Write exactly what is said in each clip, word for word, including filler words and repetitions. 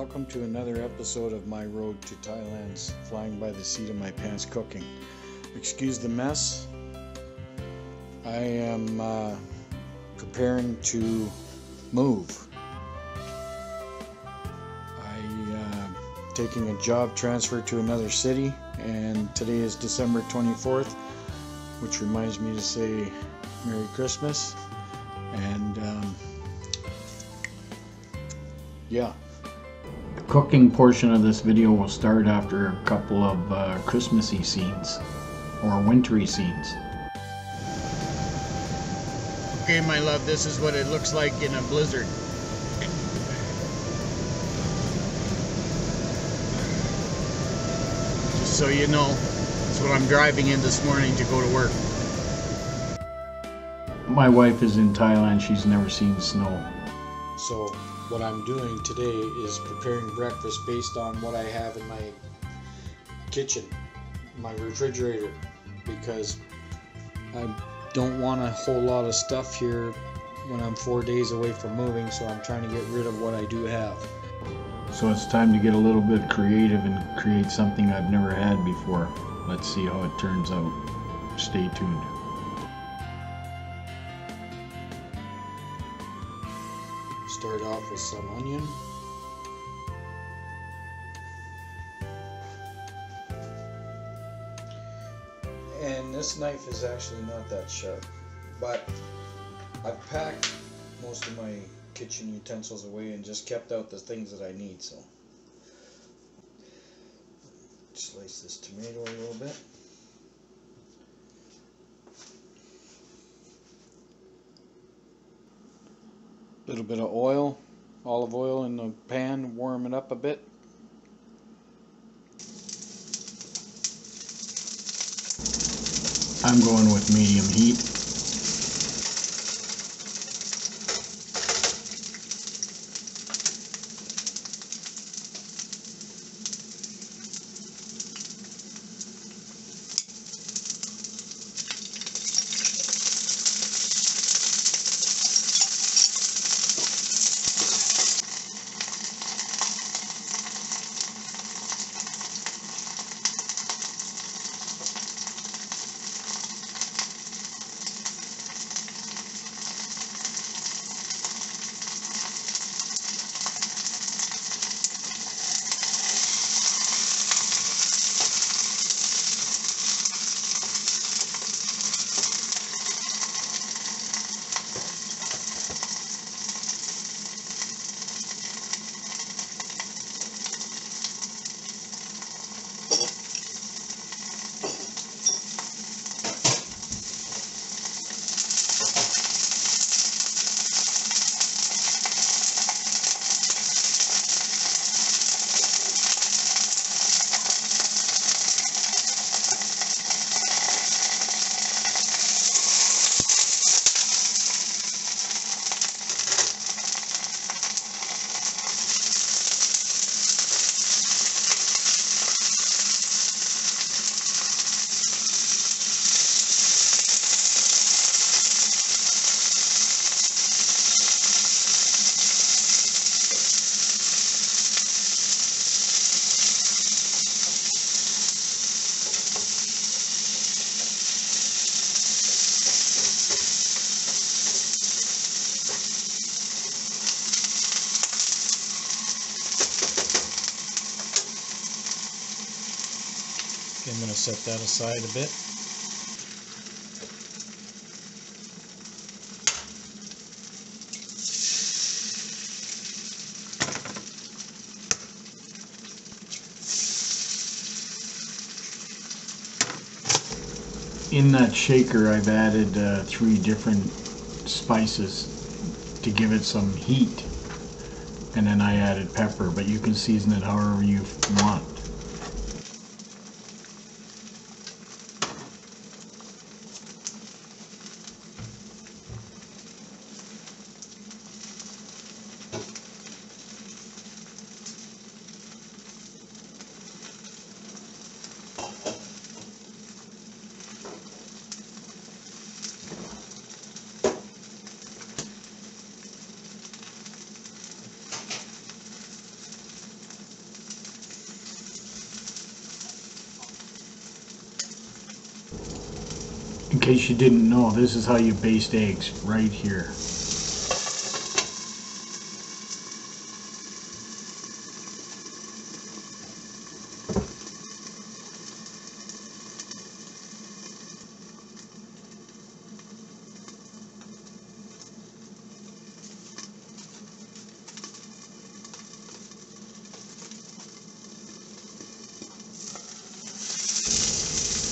Welcome to another episode of my road to Thailand's flying by the seat of my pants cooking. Excuse the mess. I am uh, preparing to move. I'm uh, taking a job transfer to another city, and today is December twenty-fourth, which reminds me to say Merry Christmas. And um, yeah. The cooking portion of this video will start after a couple of uh, Christmassy scenes, or wintry scenes. Okay, my love, this is what it looks like in a blizzard. Just so you know, that's what I'm driving in this morning to go to work. My wife is in Thailand, she's never seen snow. So, what I'm doing today is preparing breakfast based on what I have in my kitchen, my refrigerator, because I don't want a whole lot of stuff here when I'm four days away from moving, so I'm trying to get rid of what I do have. So it's time to get a little bit creative and create something I've never had before. Let's see how it turns out. Stay tuned. Start off with some onion. And this knife is actually not that sharp, but I've packed most of my kitchen utensils away and just kept out the things that I need, so. Slice this tomato a little bit. Little bit of oil, olive oil in the pan, warm it up a bit. I'm going with medium heat. I'm going to set that aside a bit. In that shaker, I've added uh, three different spices to give it some heat, and then I added pepper, but you can season it however you want. in case you didn't know, this is how you baste eggs, right here.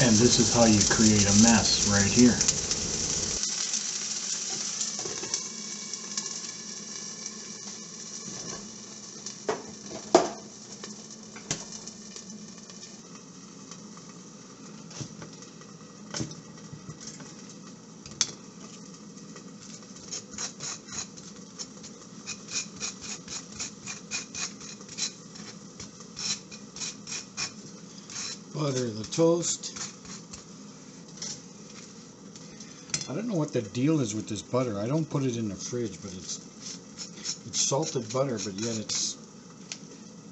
And this is how you create a mess right here. Butter the toast. I don't know what the deal is with this butter. I don't put it in the fridge, but it's it's salted butter, but yet it's,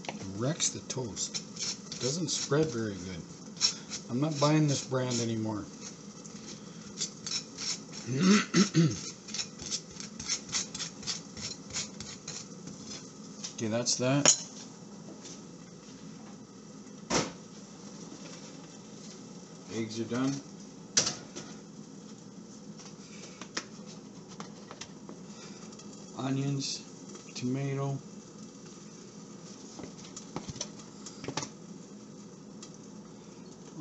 it wrecks the toast. It doesn't spread very good. I'm not buying this brand anymore. Okay, that's that. Eggs are done. Onions, tomato,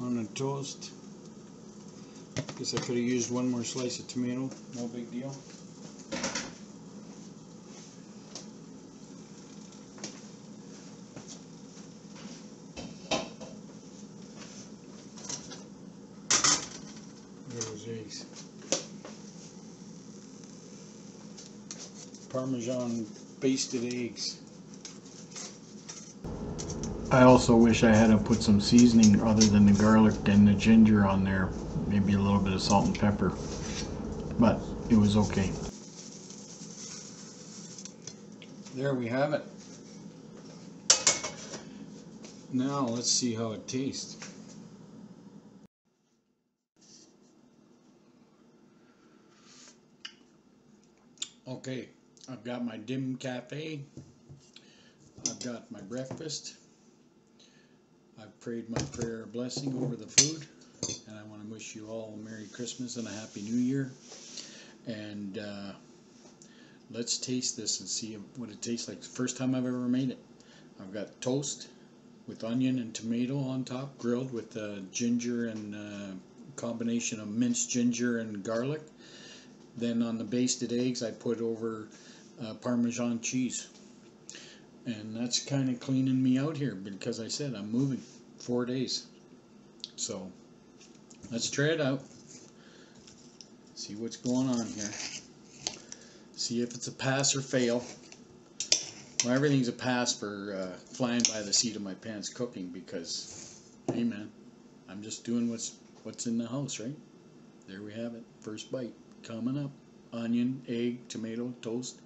on a toast. Guess I could have used one more slice of tomato, no big deal. There's eggs. Parmesan basted eggs. I also wish I had to put some seasoning other than the garlic and the ginger on there. Maybe a little bit of salt and pepper. But it was okay. There we have it. Now let's see how it tastes. Okay. I've got my dim cafe, I've got my breakfast, I've prayed my prayer of blessing over the food, and I want to wish you all a Merry Christmas and a Happy New Year, and uh, let's taste this and see what it tastes like. It's the first time I've ever made it. I've got toast with onion and tomato on top, grilled with uh, ginger and uh, combination of minced ginger and garlic. Then on the basted eggs I put over Uh, Parmesan cheese, and that's kind of cleaning me out here because I said I'm moving four days, so let's try it out, see what's going on here, see if it's a pass or fail. Well, everything's a pass for uh, flying by the seat of my pants cooking, because hey man, I'm just doing what's what's in the house, right? There we have it, first bite coming up. Onion, egg, tomato, toast.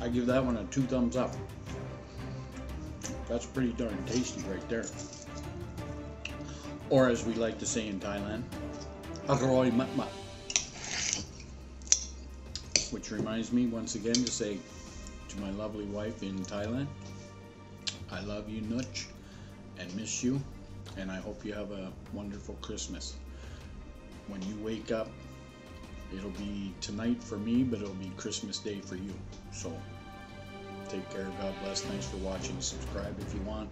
I give that one a two thumbs up. That's pretty darn tasty right there. Or as we like to say in Thailand, "Aroi mat mat." Which reminds me once again to say to my lovely wife in Thailand, I love you, Nooch, and miss you, and I hope you have a wonderful Christmas. When you wake up, it'll be tonight for me, but it'll be Christmas Day for you. So take care, God bless, thanks for watching, subscribe if you want,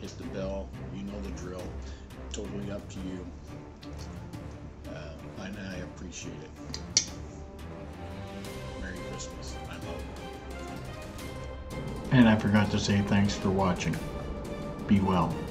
hit the bell, you know the drill, totally up to you, uh, and I appreciate it. Christmas. I love it. And I forgot to say thanks for watching. Be well.